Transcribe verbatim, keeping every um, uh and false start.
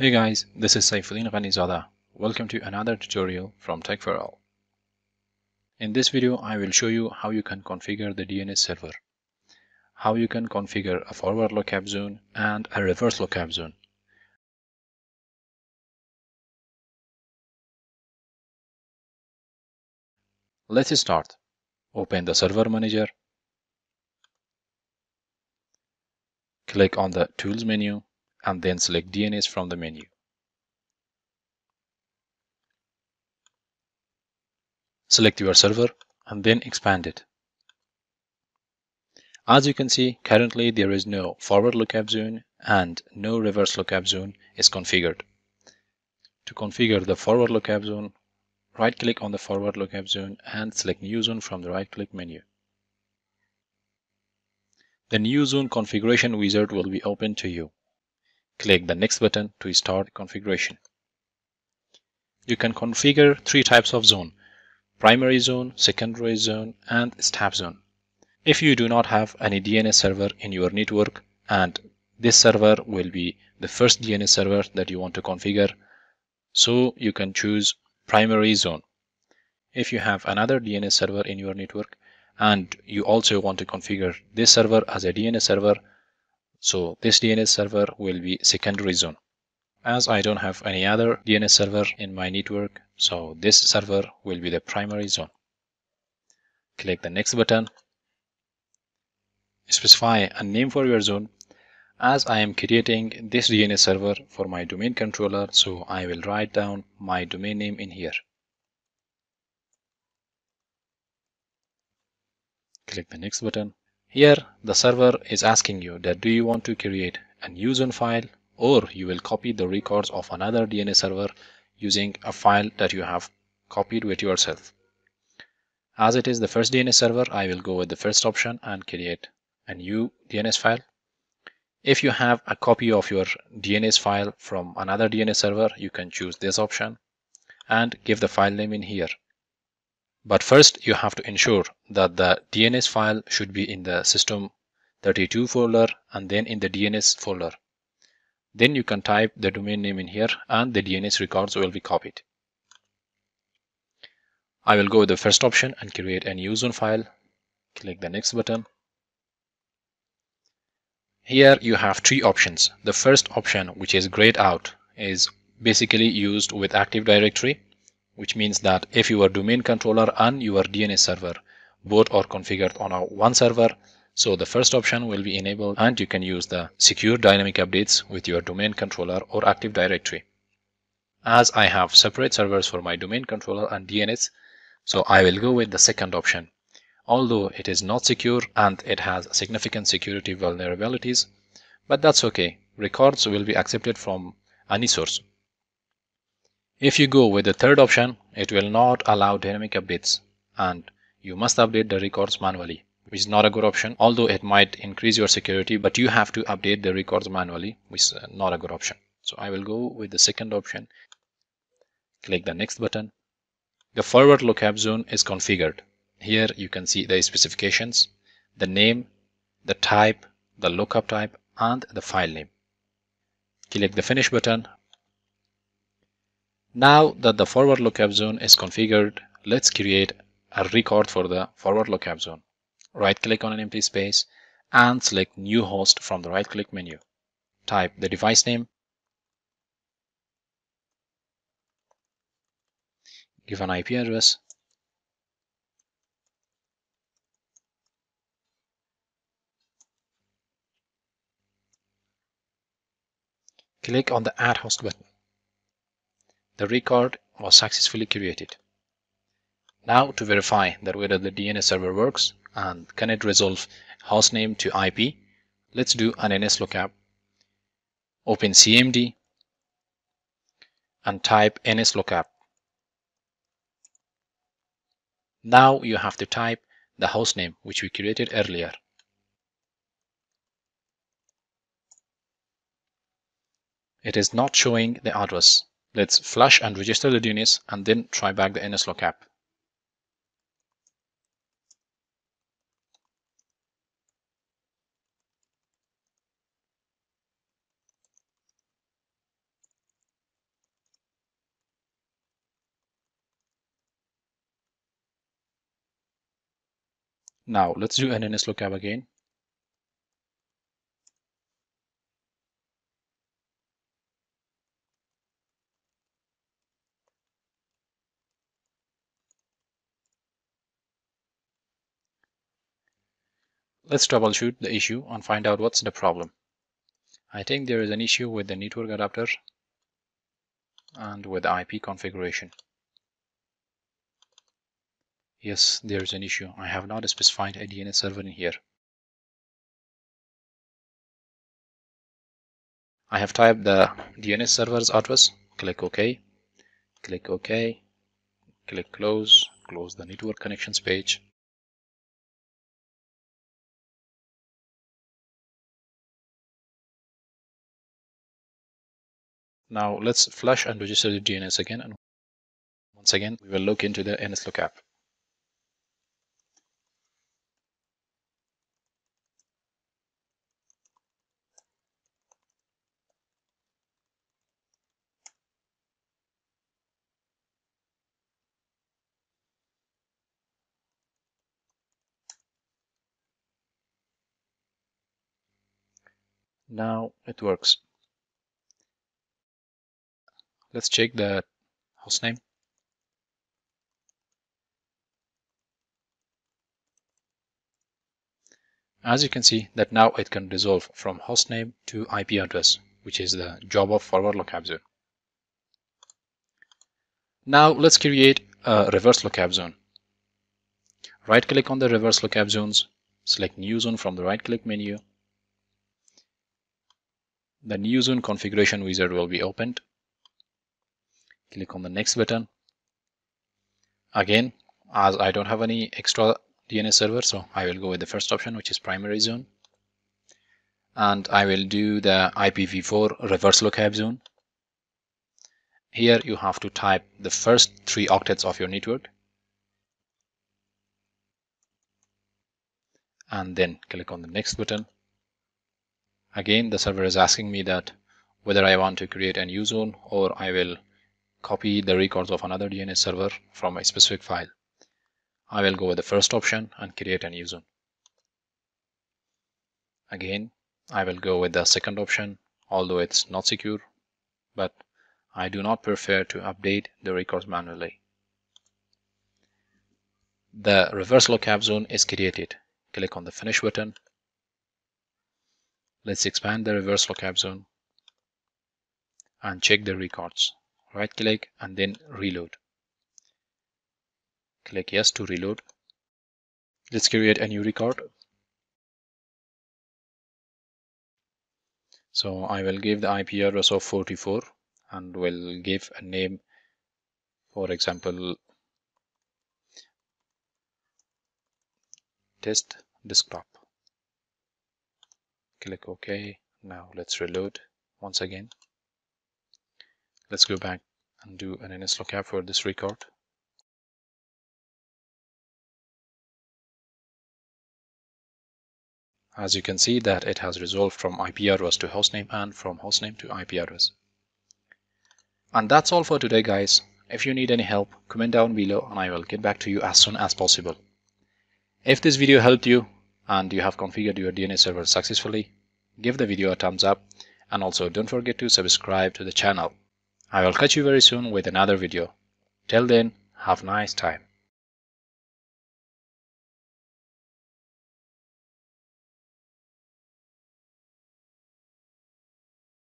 Hey guys, this is Saifuddin Ghanizada. Welcome to another tutorial from Tech four all. In this video, I will show you how you can configure the D N S server, how you can configure a forward lookup zone and a reverse lookup zone, Let's start. Open the server manager. Click on the tools menu and then select D N S from the menu. Select your server and then expand it. As you can see, currently there is no forward lookup zone and no reverse lookup zone is configured. To configure the forward lookup zone, right click on the forward lookup zone and select new zone from the right click menu. The new zone configuration wizard will be open to you. Click the next button to start configuration. You can configure three types of zone: primary zone, secondary zone, and stub zone. If you do not have any D N S server in your network and this server will be the first D N S server that you want to configure, so you can choose primary zone. If you have another D N S server in your network and you also want to configure this server as a D N S server, so this D N S server will be secondary zone. As I don't have any other D N S server in my network, so this server will be the primary zone. Click the next button. Specify a name for your zone. As I am creating this D N S server for my domain controller, so I will write down my domain name in here. Click the next button. Here the server is asking you that do you want to create a new zone file or you will copy the records of another D N S server using a file that you have copied with yourself. As it is the first D N S server, I will go with the first option and create a new D N S file. If you have a copy of your D N S file from another D N S server, you can choose this option and give the file name in here. But first you have to ensure that the D N S file should be in the system thirty-two folder and then in the D N S folder. Then you can type the domain name in here and the D N S records will be copied. I will go with the first option and create a new zone file. Click the next button. Here you have three options. The first option, which is grayed out, is basically used with Active Directory, which means that if your domain controller and your D N S server both are configured on a one server, so the first option will be enabled and you can use the secure dynamic updates with your domain controller or Active Directory. As I have separate servers for my domain controller and D N S, so I will go with the second option. Although it is not secure and it has significant security vulnerabilities, but that's okay. Records will be accepted from any source. If you go with the third option, it will not allow dynamic updates and you must update the records manually, which is not a good option. Although it might increase your security, but you have to update the records manually, which is not a good option. So I will go with the second option. Click the next button. The forward lookup zone is configured. Here you can see the specifications, the name, the type, the lookup type, and the file name. Click the finish button. Now that the forward lookup zone is configured, let's create a record for the forward lookup zone. Right click on an empty space and select new host from the right click menu. Type the device name. Give an I P address. Click on the add host button. The record was successfully created. Now to verify that whether the D N S server works and can it resolve hostname to I P, let's do an N S lookup. Open C M D and type N S lookup. Now you have to type the hostname which we created earlier. It is not showing the address. Let's flush and register the D N S and then try back the N S lookup. Now let's do an N S lookup again. Let's troubleshoot the issue and find out what's the problem. I think there is an issue with the network adapter and with the I P configuration. Yes, there is an issue. I have not specified a D N S server in here. I have typed the D N S server's address. Click OK. Click OK. Click Close. Close the network connections page. Now let's flush and register the D N S again, and once again we will look into the N S lookup. Now it works. Let's check the hostname. As you can see that now it can resolve from hostname to I P address, which is the job of forward lookup zone. Now let's create a reverse lookup zone. Right click on the reverse lookup zones, select new zone from the right click menu. The new zone configuration wizard will be opened. Click on the next button. Again, as I don't have any extra D N S server, so I will go with the first option, which is primary zone. And I will do the I P v four reverse lookup zone. Here you have to type the first three octets of your network. And then click on the next button. Again, the server is asking me that whether I want to create a new zone or I will copy the records of another D N S server from a specific file. I will go with the first option and create a new zone. Again, I will go with the second option, although it's not secure, but I do not prefer to update the records manually. The reverse lookup zone is created. Click on the Finish button. Let's expand the reverse lookup zone and check the records. Right click and then reload. Click yes to reload. Let's create a new record. So I will give the I P address of forty-four and will give a name, for example, test desktop. Click OK. Now let's reload once again. Let's go back and do an N S lookup for this record. As you can see that it has resolved from I P address to hostname and from hostname to I P address. And that's all for today, guys. If you need any help, comment down below and I will get back to you as soon as possible. If this video helped you and you have configured your D N S server successfully, give the video a thumbs up and also don't forget to subscribe to the channel. I will catch you very soon with another video. Till then, have a nice time.